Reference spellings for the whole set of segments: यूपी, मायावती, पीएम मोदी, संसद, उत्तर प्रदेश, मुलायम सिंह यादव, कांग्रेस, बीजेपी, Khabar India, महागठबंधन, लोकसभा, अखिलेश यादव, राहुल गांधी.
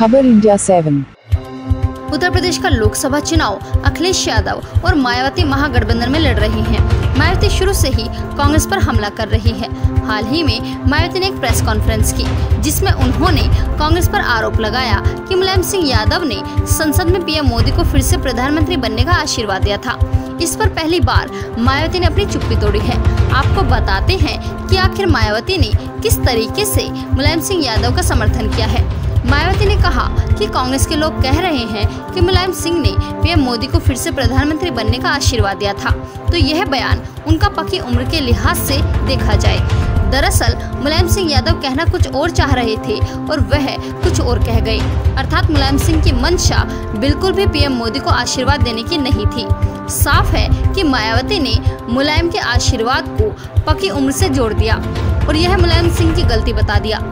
खबर इंडिया 7। उत्तर प्रदेश का लोकसभा चुनाव अखिलेश यादव और मायावती महागठबंधन में लड़ रही हैं। मायावती शुरू से ही कांग्रेस पर हमला कर रही है। हाल ही में मायावती ने एक प्रेस कॉन्फ्रेंस की जिसमें उन्होंने कांग्रेस पर आरोप लगाया कि मुलायम सिंह यादव ने संसद में पीएम मोदी को फिर से प्रधानमंत्री बनने का आशीर्वाद दिया था। इस पर पहली बार मायावती ने अपनी चुप्पी तोड़ी है। आपको बताते हैं कि आखिर मायावती ने किस तरीके से मुलायम सिंह यादव का समर्थन किया है। मायावती ने कहा कि कांग्रेस के लोग कह रहे हैं कि मुलायम सिंह ने पीएम मोदी को फिर से प्रधानमंत्री बनने का आशीर्वाद दिया था, तो यह बयान उनका पक्की उम्र के लिहाज से देखा जाए। दरअसल मुलायम सिंह यादव कहना कुछ और चाह रहे थे और वह कुछ और कह गए, अर्थात मुलायम सिंह की मंशा बिल्कुल भी पीएम मोदी को आशीर्वाद देने की नहीं थी। साफ है कि मायावती ने मुलायम के आशीर्वाद को पक्की उम्र से जोड़ दिया और यह मुलायम सिंह की गलती बता दिया।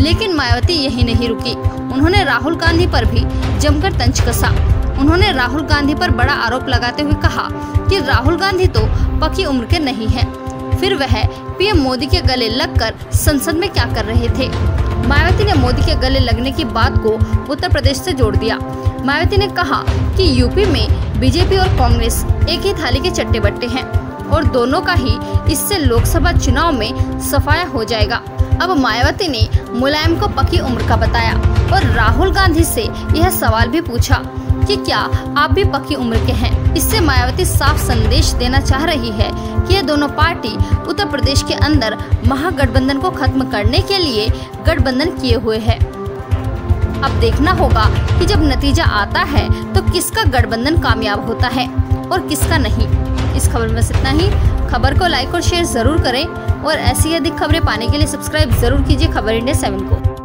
लेकिन मायावती यही नहीं रुकी, उन्होंने राहुल गांधी पर भी जमकर तंज कसा। उन्होंने राहुल गांधी पर बड़ा आरोप लगाते हुए कहा कि राहुल गांधी तो पक्की उम्र के नहीं हैं। फिर वह पीएम मोदी के गले लगकर संसद में क्या कर रहे थे। मायावती ने मोदी के गले लगने की बात को उत्तर प्रदेश से जोड़ दिया। मायावती ने कहा कि यूपी में बीजेपी और कांग्रेस एक ही थाली के चट्टे बट्टे हैं और दोनों का ही इससे लोकसभा चुनाव में सफाया हो जाएगा। अब मायावती ने मुलायम को पक्की उम्र का बताया और राहुल गांधी से यह सवाल भी पूछा कि क्या आप भी पक्की उम्र के हैं। इससे मायावती साफ संदेश देना चाह रही है कि ये दोनों पार्टी उत्तर प्रदेश के अंदर महागठबंधन को खत्म करने के लिए गठबंधन किए हुए है। अब देखना होगा कि जब नतीजा आता है तो किसका गठबंधन कामयाब होता है और किसका नहीं। इस खबर में इतना ही। खबर को लाइक और शेयर जरूर करें और ऐसी अधिक खबरें पाने के लिए सब्सक्राइब जरूर कीजिए खबर इंडिया 7 को।